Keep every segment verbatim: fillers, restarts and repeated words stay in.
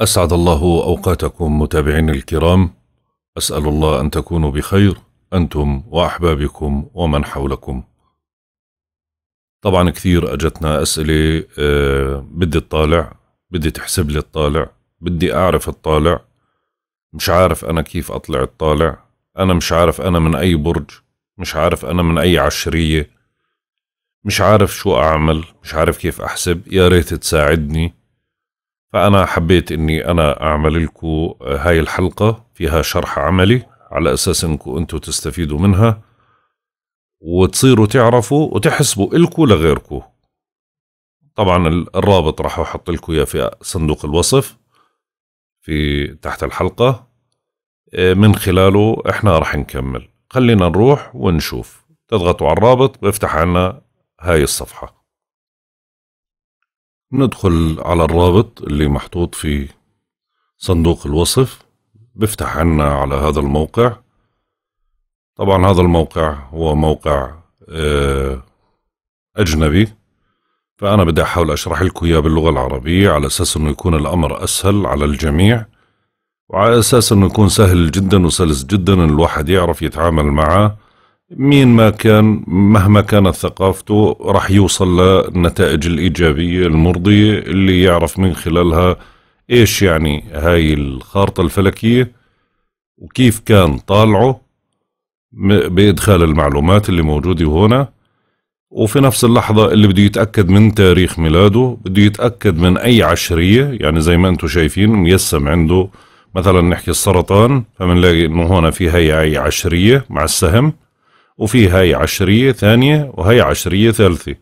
أسعد الله أوقاتكم متابعين الكرام، أسأل الله أن تكونوا بخير أنتم وأحبابكم ومن حولكم. طبعا كثير أجتنا أسئلة، أه بدي الطالع، بدي تحسب لي الطالع، بدي أعرف الطالع، مش عارف أنا كيف أطلع الطالع، أنا مش عارف أنا من أي برج، مش عارف أنا من أي عشرية، مش عارف شو أعمل، مش عارف كيف أحسب، يا ريت تساعدني. فأنا حبيت إني أنا أعمل لكم هاي الحلقة فيها شرح عملي على أساس إنكم أنتم تستفيدوا منها وتصيروا تعرفوا وتحسبوا إلكم لغيركم. طبعا الرابط راح أحط لكم إياه في صندوق الوصف في تحت الحلقة، من خلاله إحنا راح نكمل. خلينا نروح ونشوف، تضغطوا على الرابط بيفتح عنا هاي الصفحة، ندخل على الرابط اللي محطوط في صندوق الوصف، بفتح عنا على هذا الموقع. طبعا هذا الموقع هو موقع أجنبي، فأنا بدي أحاول أشرح لكم إياه باللغة العربية على أساس أنه يكون الأمر أسهل على الجميع، وعلى أساس أنه يكون سهل جدا وسلس جدا الواحد يعرف يتعامل معه. مين ما كان مهما كانت ثقافته راح يوصل للنتائج الإيجابية المرضية اللي يعرف من خلالها إيش يعني هاي الخارطة الفلكية وكيف كان طالعه بإدخال المعلومات اللي موجودة هنا، وفي نفس اللحظة اللي بده يتأكد من تاريخ ميلاده، بده يتأكد من أي عشرية. يعني زي ما أنتم شايفين ميسم عنده مثلا نحكي السرطان، فمنلاقي إنه هنا في هاي أي عشرية مع السهم، وفي هاي عشرية ثانية، وهي عشرية ثالثة.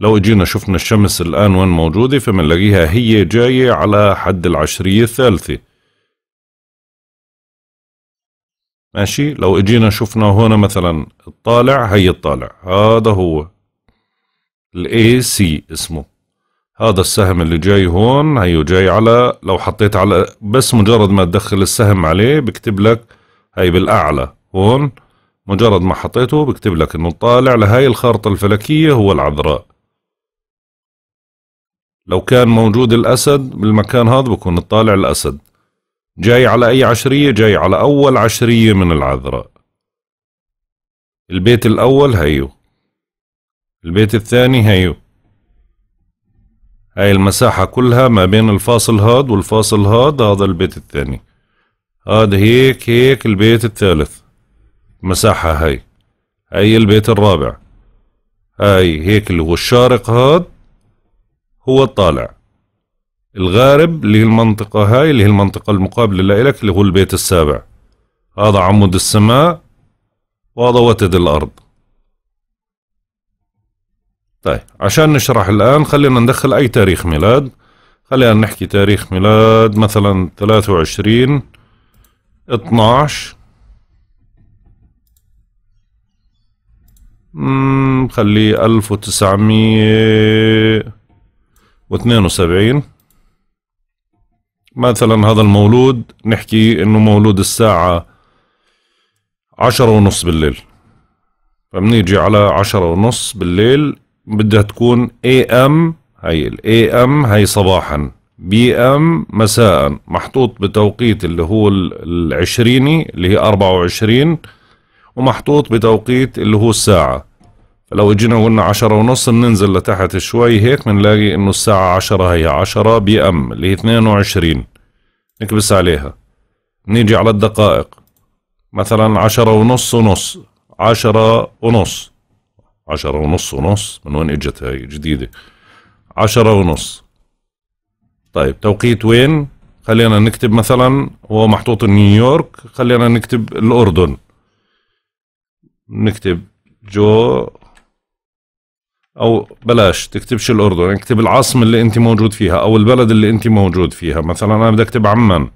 لو اجينا شفنا الشمس الآن وين موجودة، فمنلاقيها هي جاية على حد العشرية الثالثة. ماشي، لو اجينا شفنا هنا مثلا الطالع، هي الطالع هذا هو ال إيه سي اسمه، هذا السهم اللي جاي هون، هي جاي على، لو حطيت على بس مجرد ما تدخل السهم عليه بكتب لك هي بالأعلى هون، مجرد ما حطيته بكتب لك انه الطالع لهاي الخارطة الفلكية هو العذراء. لو كان موجود الاسد بالمكان هذا بكون الطالع الاسد، جاي على اي عشرية؟ جاي على اول عشرية من العذراء. البيت الاول هيو، البيت الثاني هيو، هاي المساحة كلها ما بين الفاصل هاد والفاصل هاد، هذا البيت الثاني، هاد هيك هيك البيت الثالث، مساحة هاي، هاي البيت الرابع، هاي هيك اللي هو الشارق هاد هو الطالع، الغارب اللي هي المنطقة هاي اللي هي المنطقة المقابلة لك اللي هو البيت السابع، هذا عمود السماء وهذا وتد الأرض. طيب عشان نشرح الآن خلينا ندخل أي تاريخ ميلاد، خلينا نحكي تاريخ ميلاد مثلا ثلاثة وعشرين اثناعش، امم خليه ألف وتسعمية واثنين وسبعين مثلا. هذا المولود نحكي انه مولود الساعة عشرة ونص بالليل، فبنيجي على عشرة ونص بالليل بدها تكون إيه إم، هاي ال إيه إم هاي صباحا، بي إم مساء، محطوط بتوقيت اللي هو العشريني اللي هي أربعة وعشرين، ومحطوط بتوقيت اللي هو الساعة. فلو اجينا وقلنا عشرة ونص ننزل لتحت شوي هيك بنلاقي انه الساعة عشرة، هي عشرة بي ام اللي هي اثنين وعشرين، نكبس عليها نيجي على الدقائق مثلا عشرة ونص ونص، عشرة ونص، عشرة ونص ونص من وين اجت هاي جديدة، عشرة ونص. طيب توقيت وين؟ خلينا نكتب مثلا هو محطوط نيويورك، خلينا نكتب الأردن، نكتب جو او بلاش تكتبش الاردن، اكتب العاصمه اللي انت موجود فيها او البلد اللي انت موجود فيها. مثلا انا بدي اكتب عمان،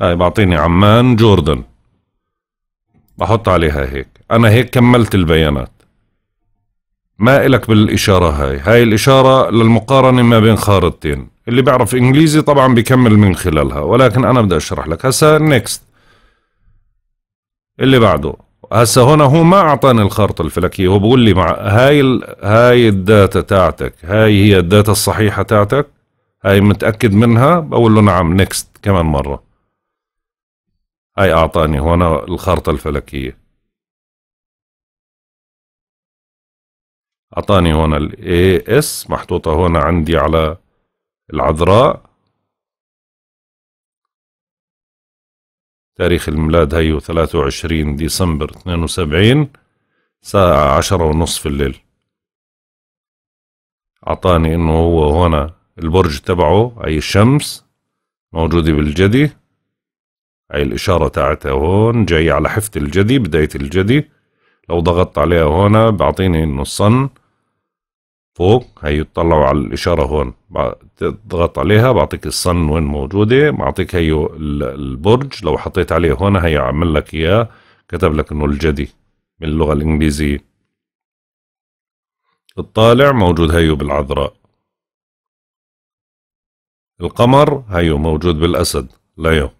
هاي بعطيني عمان جوردن، بحط عليها هيك. انا هيك كملت البيانات، ما الك بالاشاره هاي، هاي الاشاره للمقارنه ما بين خارطتين، اللي بيعرف انجليزي طبعا بيكمل من خلالها، ولكن انا بدي اشرح لك هسا. نيكست اللي بعده، هسا هنا هو ما اعطاني الخارطة الفلكية، هو بقول لي مع هاي ال... هاي الداتا تاعتك، هاي هي الداتا الصحيحة تاعتك، هاي متأكد منها، بقول له نعم نيكست كمان مرة. هاي أعطاني هون الخارطة الفلكية، أعطاني هون ال إيه إس محطوطة هون عندي على العذراء، تاريخ الميلاد هيو ثلاثة وعشرين ديسمبر اثنين وسبعين، ساعة عشرة ونص في الليل. أعطاني إنه هو هون البرج تبعه، أي الشمس موجودة بالجدي، أي الإشارة تاعتها هون جاي على حفة الجدي، بداية الجدي. لو ضغطت عليها هون بعطيني إنه الصن فوق، هي تطلعوا على الإشارة هون، تضغط عليها بعطيك الصن وين موجودة، بعطيك هي البرج. لو حطيت عليه هون هي عمل لك إياه، كتب لك إنه الجدي باللغة الإنجليزية. الطالع موجود هيو بالعذراء، القمر هيو موجود بالأسد ليو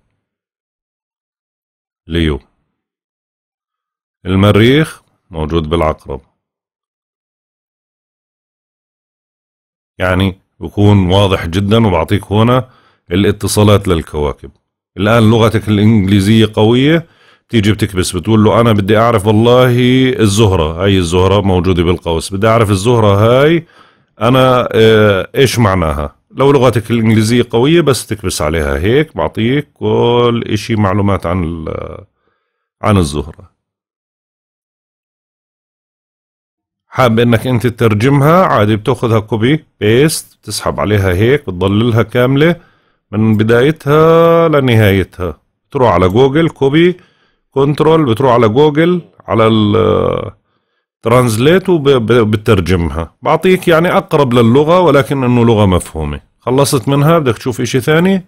ليو، المريخ موجود بالعقرب. يعني بكون واضح جدا، وبعطيك هنا الاتصالات للكواكب. الآن لغتك الإنجليزية قوية، بتيجي بتكبس بتقول له أنا بدي أعرف والله الزهرة، هاي الزهرة موجودة بالقوس، بدي أعرف الزهرة هاي أنا إيش معناها. لو لغتك الإنجليزية قوية بس تكبس عليها هيك بعطيك كل إشي معلومات عن عن الزهرة. حاب إنك أنت تترجمها عادي، بتاخذها كوبي بيست، بتسحب عليها هيك، بتضللها كاملة من بدايتها لنهايتها. بتروح على جوجل كوبي كنترول، بتروح على جوجل على الترانزليت وبترجمها، بعطيك يعني أقرب للغة ولكن إنه لغة مفهومة. خلصت منها بدك تشوف إشي ثاني،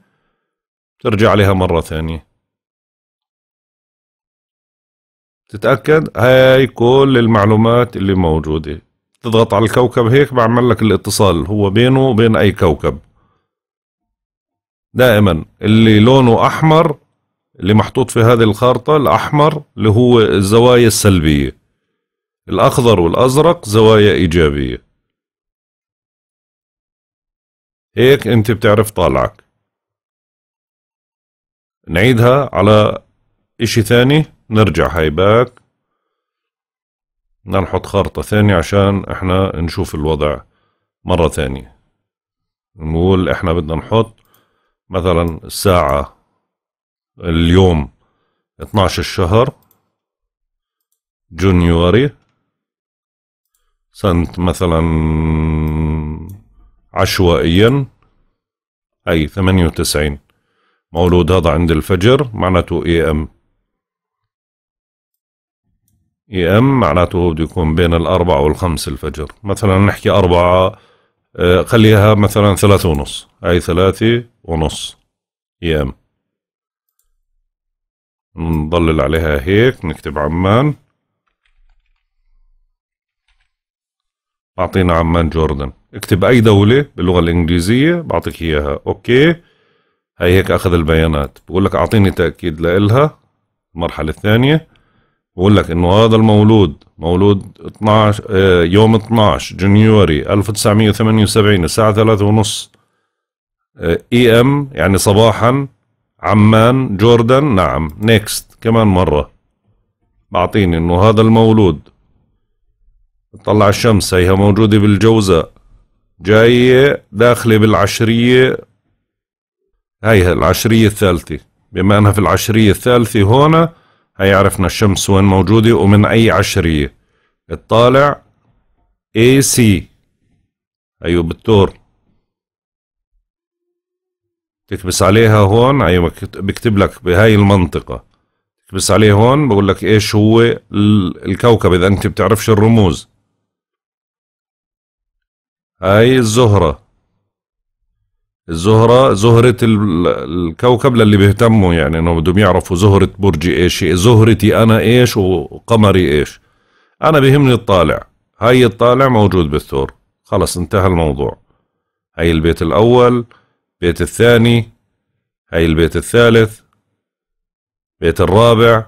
ترجع عليها مرة ثانية تتأكد. هاي كل المعلومات اللي موجودة. تضغط على الكوكب هيك بعمل لك الاتصال هو بينه وبين أي كوكب. دائما اللي لونه أحمر، اللي محطوط في هذه الخارطة الأحمر اللي هو الزوايا السلبية، الأخضر والأزرق زوايا إيجابية. هيك أنت بتعرف طالعك. نعيدها على إشي ثاني، نرجع هاي باك، بدنا نحط خارطة ثانية عشان إحنا نشوف الوضع مرة ثانية. نقول إحنا بدنا نحط مثلا الساعة اليوم اثناعش الشهر جونيوري سنة مثلا عشوائيا، أي ثمانية وتسعين، مولود هذا عند الفجر، معناته اي ام اي ام معناته بده يكون بين الأربعة والخمس الفجر. مثلا نحكي أربعة، خليها مثلا ثلاثة ونص، أي ثلاثة ونص اي ام. نضلل عليها هيك، نكتب عمان، أعطينا عمان جوردن. اكتب أي دولة باللغة الإنجليزية بعطيك إياها. أوكي، هاي هيك أخذ البيانات، بقول لك أعطيني تأكيد لإلها. المرحلة الثانية بقول لك إنه هذا المولود مولود اثناعش يوم اثناعش جونيوري ألف وتسعمية وثمانية وسبعين الساعة ثلاثة ونص إي إم، يعني صباحا، عمان جوردن. نعم نيكست كمان مرة، بعطيني إنه هذا المولود بتطلع الشمس هيها موجودة بالجوزاء، جاية داخلة بالعشرية، هيها العشرية الثالثة. بما أنها في العشرية الثالثة هون، هي عرفنا الشمس وين موجودة ومن أي عشرية. الطالع اي سي هيو بالثور، تكبس عليها هون هي بكتب لك بهاي المنطقة، تكبس عليه هون بقول لك ايش هو الكوكب إذا أنت بتعرفش الرموز. هاي الزهرة، الزهرة زهرة الكوكب للي بيهتموا، يعني انه بدهم يعرفوا زهرة برجي ايش، زهرتي انا ايش وقمري ايش. انا بهمني الطالع، هاي الطالع موجود بالثور، خلص انتهى الموضوع. هاي البيت الاول، بيت الثاني، هاي البيت الثالث، بيت الرابع.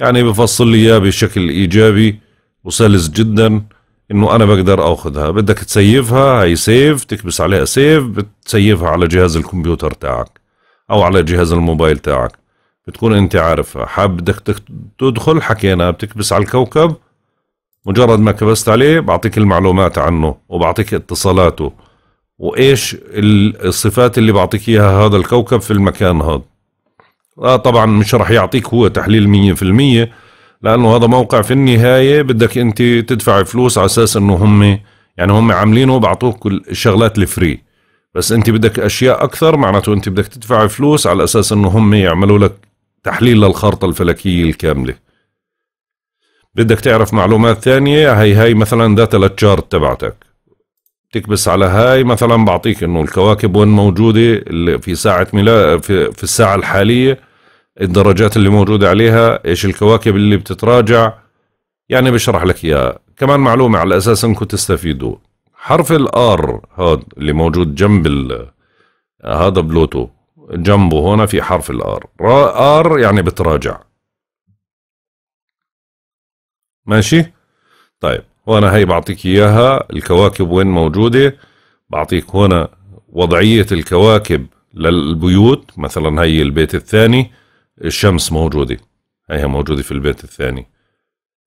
يعني بفصل لي اياه بشكل ايجابي وسلس جدا. انه انا بقدر اخذها. بدك تسيفها، هي سيف، تكبس عليها سيف، بتسيفها على جهاز الكمبيوتر تاعك او على جهاز الموبايل تاعك، بتكون انت عارفها. حاب بدك تدخل، حكينا بتكبس على الكوكب، مجرد ما كبست عليه بعطيك المعلومات عنه وبعطيك اتصالاته وايش الصفات اللي بعطيك اياها هذا الكوكب في المكان هذا. آه طبعا مش رح يعطيك هو تحليل مية بالمية لانه هذا موقع في النهايه بدك انت تدفع فلوس على اساس انه هم يعني هم عاملينه بعطوك الشغلات الفري، بس انت بدك اشياء اكثر، معناته انت بدك تدفع فلوس على اساس انه هم يعملوا لك تحليل للخارطه الفلكيه الكامله. بدك تعرف معلومات ثانيه، هي هي مثلا داتا للتشارت تبعتك، تكبس على هاي مثلا بعطيك انه الكواكب وين موجوده في ساعه ميلاد في, في الساعه الحاليه، الدرجات اللي موجودة عليها، ايش الكواكب اللي بتتراجع، يعني بشرح لك اياها. كمان معلومة على اساس انكم تستفيدوا، حرف الار هذا اللي موجود جنب هذا بلوتو، جنبه هنا في حرف الار، ار يعني بتراجع. ماشي؟ طيب هون هي بعطيك اياها الكواكب وين موجودة، بعطيك هنا وضعية الكواكب للبيوت، مثلا هي البيت الثاني، الشمس موجودة، هيها موجودة في البيت الثاني،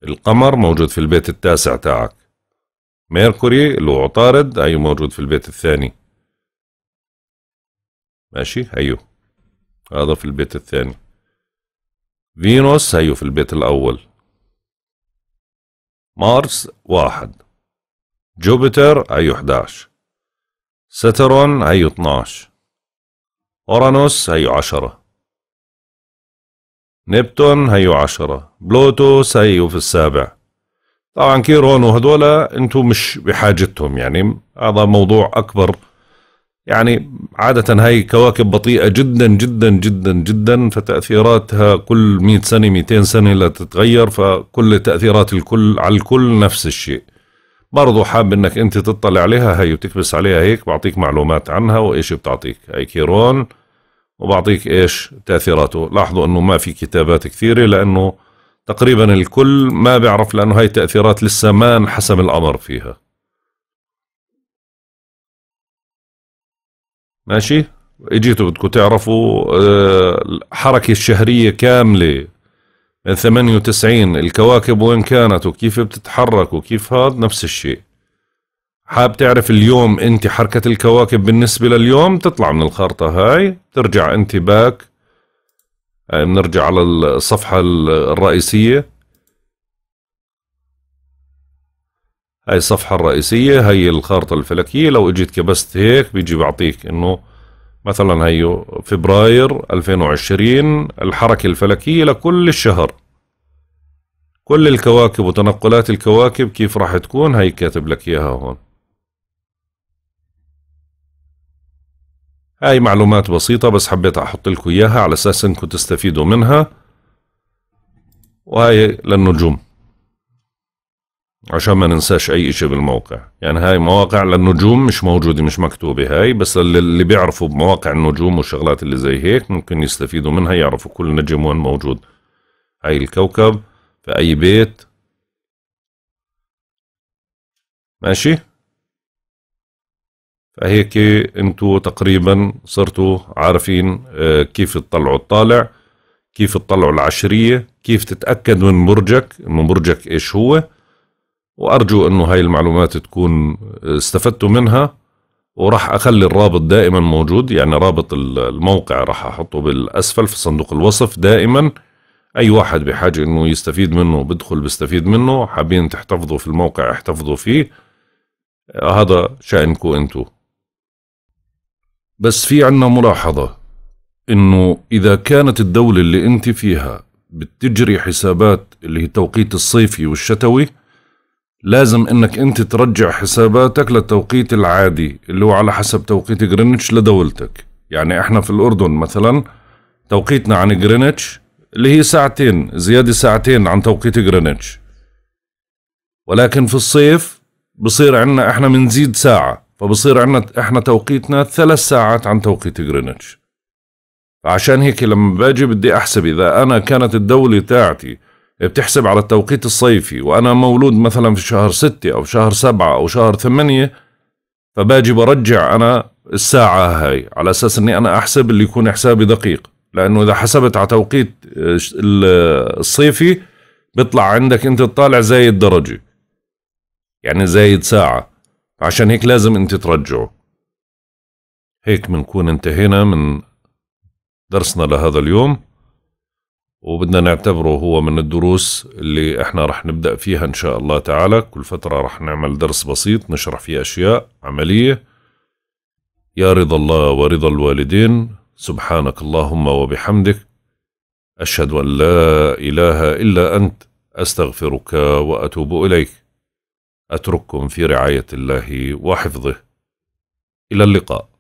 القمر موجود في البيت التاسع تاعك، ميركوري اللي هو عطارد هيو موجود في البيت الثاني. ماشي، هيو هذا في البيت الثاني، فينوس هيو في البيت الأول، مارس واحد، جوبيتر هيو إحدى عشر، ساترون هيو اثنى عشر، أورانوس هيو عشرة، نبتون هيو عشرة، بلوتوس هيو في السابع. طبعا كيرون وهدولا انتو مش بحاجتهم، يعني هذا موضوع اكبر، يعني عادة هاي كواكب بطيئة جدا جدا جدا جدا، فتأثيراتها كل مئة سنة مئتين سنة لا تتغير، فكل تأثيرات الكل على الكل نفس الشيء. برضو حاب انك انت تطلع عليها، هي وتكبس عليها هيك بعطيك معلومات عنها وايش بتعطيك. هي كيرون وبعطيك ايش تأثيراته. لاحظوا انه ما في كتابات كثيرة لانه تقريبا الكل ما بيعرف، لانه هاي التأثيرات لسه ما انحسم الامر فيها. ماشي، اجيتوا بدكم تعرفوا الحركة الشهرية كاملة من ثمانية وتسعين، الكواكب وين كانت وكيف بتتحرك وكيف هذا نفس الشيء. حاب تعرف اليوم انت حركة الكواكب بالنسبة لليوم، تطلع من الخارطة هاي، ترجع انت باك، بنرجع على الصفحة الرئيسية، هاي الصفحة الرئيسية، هاي الخارطة الفلكية. لو اجيت كبست هيك بيجي بعطيك انه مثلا هيو فبراير ألفين وعشرين، الحركة الفلكية لكل الشهر، كل الكواكب وتنقلات الكواكب كيف راح تكون، هي كاتب لك اياها هون. هاي معلومات بسيطة بس حبيت احط لكم اياها على اساس انكم تستفيدوا منها. وهي للنجوم عشان ما ننساش اي اشي بالموقع، يعني هاي مواقع للنجوم مش موجودة، مش مكتوبة هاي، بس اللي بيعرفوا بمواقع النجوم والشغلات اللي زي هيك ممكن يستفيدوا منها، يعرفوا كل نجم وين موجود، هاي الكوكب في اي بيت. ماشي، فهيك انتو تقريبا صرتوا عارفين كيف تطلعوا الطالع، كيف تطلعوا العشرية، كيف تتأكد من برجك انه برجك ايش هو. وارجو انه هاي المعلومات تكون استفدتوا منها، وراح اخلي الرابط دائما موجود، يعني رابط الموقع راح احطه بالاسفل في صندوق الوصف دائما، اي واحد بحاجة انه يستفيد منه بدخل بيستفيد منه، حابين تحتفظوا في الموقع احتفظوا فيه، هذا شأنكم انتو. بس في عنا ملاحظة، انه اذا كانت الدولة اللي انت فيها بتجري حسابات اللي هي توقيت الصيفي والشتوي، لازم انك انت ترجع حساباتك للتوقيت العادي اللي هو على حسب توقيت جرينتش لدولتك. يعني احنا في الاردن مثلا توقيتنا عن جرينتش اللي هي ساعتين، زيادة ساعتين عن توقيت جرينتش، ولكن في الصيف بصير عنا احنا منزيد ساعة، فبصير عنا احنا توقيتنا ثلاث ساعات عن توقيت جرينتش. فعشان هيك لما باجي بدي احسب، اذا انا كانت الدولة تاعتي بتحسب على التوقيت الصيفي، وأنا مولود مثلا في شهر ستة أو شهر سبعة أو شهر ثمانية، فباجي برجع أنا الساعة هاي على أساس أني أنا أحسب اللي يكون حسابي دقيق، لأنه إذا حسبت على توقيت الصيفي بيطلع عندك أنت تطالع زايد درجة، يعني زايد ساعة، عشان هيك لازم أنت ترجعه. هيك بنكون انتهينا من درسنا لهذا اليوم، وبدنا نعتبره هو من الدروس اللي احنا رح نبدأ فيها ان شاء الله تعالى. كل فترة رح نعمل درس بسيط نشرح فيه اشياء عملية يا رضا الله ورضا الوالدين. سبحانك اللهم وبحمدك، اشهد ان لا اله الا انت، استغفرك واتوب اليك. اترككم في رعاية الله وحفظه، الى اللقاء.